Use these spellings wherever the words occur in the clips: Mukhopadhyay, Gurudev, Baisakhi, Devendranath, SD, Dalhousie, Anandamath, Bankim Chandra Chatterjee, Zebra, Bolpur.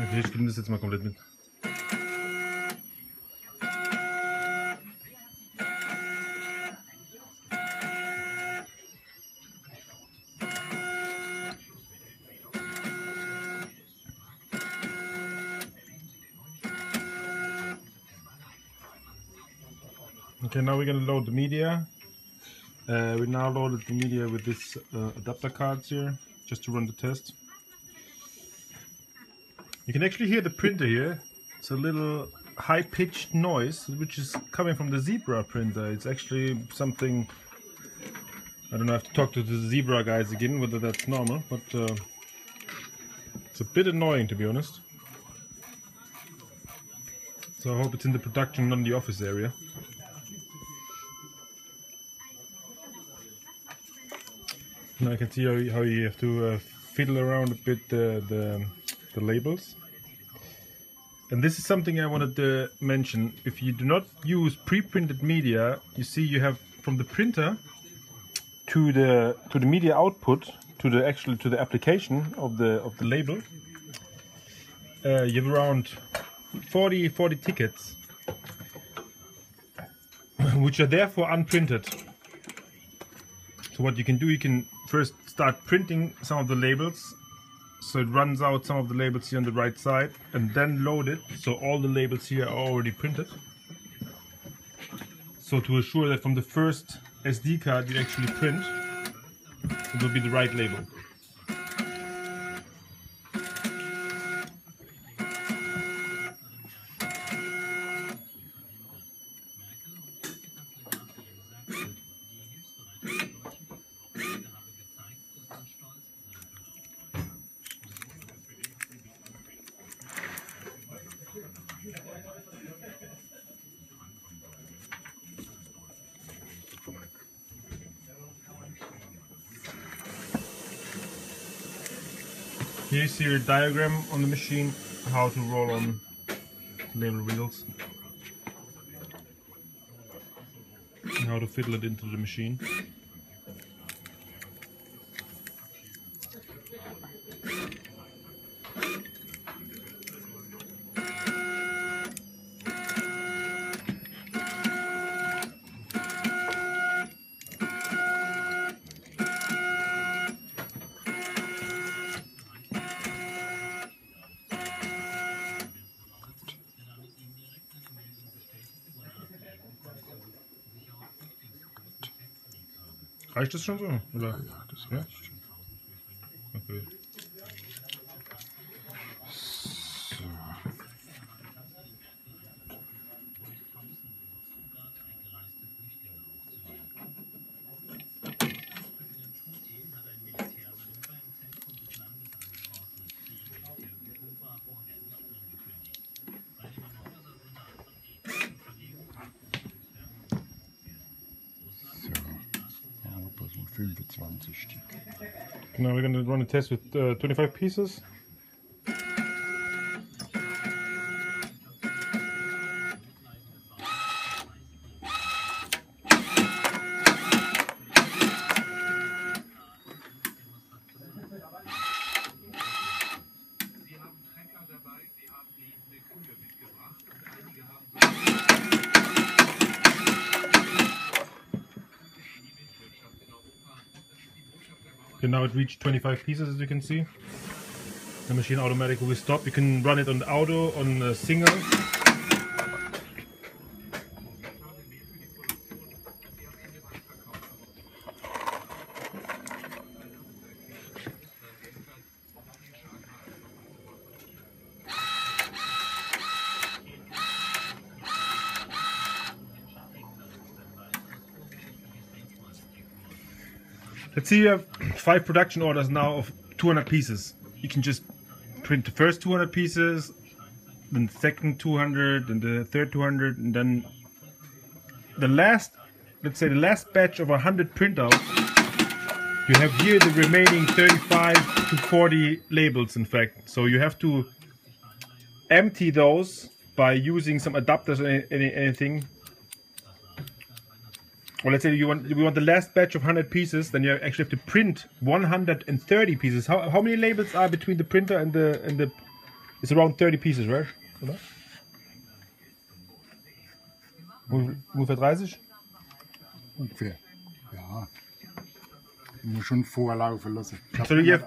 Okay, ich nehme das jetzt mal komplett mit. Okay, now we're going to load the media. We now loaded the media with this adapter cards here, just to run the test. You can actually hear the printer here. It's a little high-pitched noise, which is coming from the Zebra printer. It's actually something, I don't know, I have to talk to the Zebra guys again, whether that's normal, but it's a bit annoying, to be honest. So I hope it's in the production, not in the office area. Now I can see how you have to fiddle around a bit the labels. And this is something I wanted to mention. If you do not use pre-printed media, you see you have from the printer to the media output to the application of the label. You have around 40 tickets, which are therefore unprinted. So what you can do, you can first start printing some of the labels, so it runs out some of the labels here on the right side, and then load it, so all the labels here are already printed. So to assure that from the first SD card you actually print, it will be the right label. Here you see your diagram on the machine, how to roll on label wheels and how to fiddle it into the machine. Reicht das schon so? Oder? Ja, das reicht schon. Okay. So. Now we're going to run a test with 25 pieces. Okay, now it reached 25 pieces, as you can see. The machine automatically will stop. You can run it on auto, on single. Let's see, you have 5 production orders now of 200 pieces. You can just print the first 200 pieces, then the second 200, and the third 200, and then the last, let's say the last batch of 100 printouts, you have here the remaining 35 to 40 labels, in fact. So you have to empty those by using some adapters or anything. Well, let's say we want the last batch of 100 pieces, then you actually have to print 130 pieces. How many labels are between the printer and the It's around 30 pieces, right? Oder? Ungefähr 30? Ungefähr, ja. Ich muss schon vorlaufen lassen. So you have,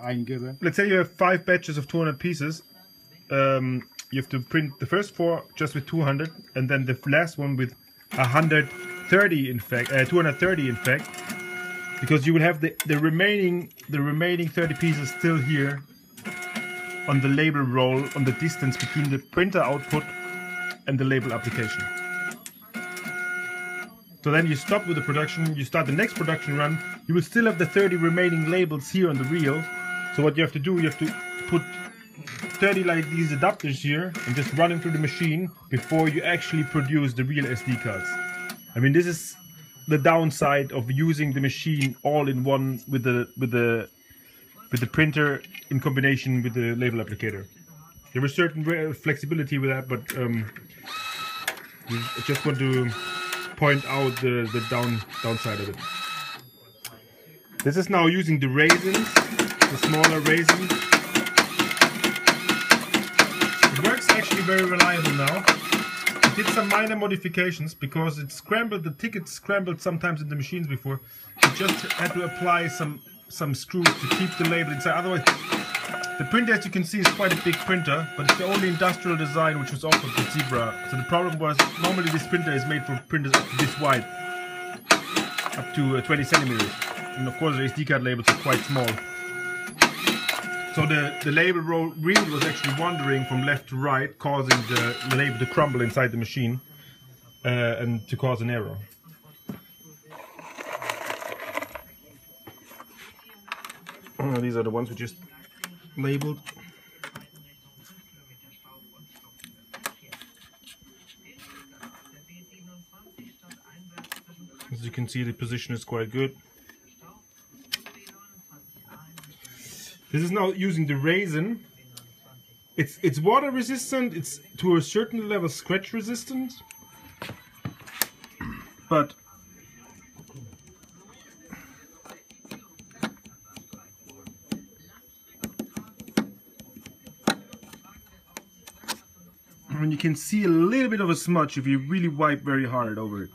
let's say you have 5 batches of 200 pieces. You have to print the first 4 just with 200, and then the last one with 130 in fact, 230 in fact, because you will have the remaining 30 pieces still here on the label roll, on the distance between the printer output and the label application. So then you stop with the production, you start the next production run, you will still have the 30 remaining labels here on the reel. So what you have to do, you have to put 30 like these adapters here and just run them through the machine before you actually produce the real SD cards. I mean, this is the downside of using the machine all in one with the printer in combination with the label applicator. There is certain flexibility with that, but I just want to point out the downside of it. This is now using the raisins, the smaller raisins. It works actually very reliable now. I did some minor modifications because it scrambled, the tickets scrambled sometimes in the machines before. You just had to apply some screws to keep the label inside. Otherwise, the printer, as you can see, is quite a big printer, but it's the only industrial design which was offered for Zebra. So the problem was, normally this printer is made for printers up to this wide, up to 20 centimeters. And of course the SD card labels are quite small. So the label reel was actually wandering from left to right, causing the label to crumble inside the machine and to cause an error. These are the ones we just labeled. As you can see, the position is quite good. This is now using the resin. It's water resistant, it's to a certain level scratch resistant, but and you can see a little bit of a smudge if you really wipe very hard over it.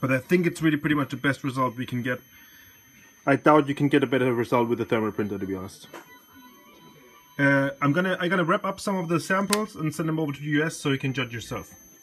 But I think it's really pretty much the best result we can get. I doubt you can get a better result with a thermal printer, to be honest. I'm gonna wrap up some of the samples and send them over to the US so you can judge yourself.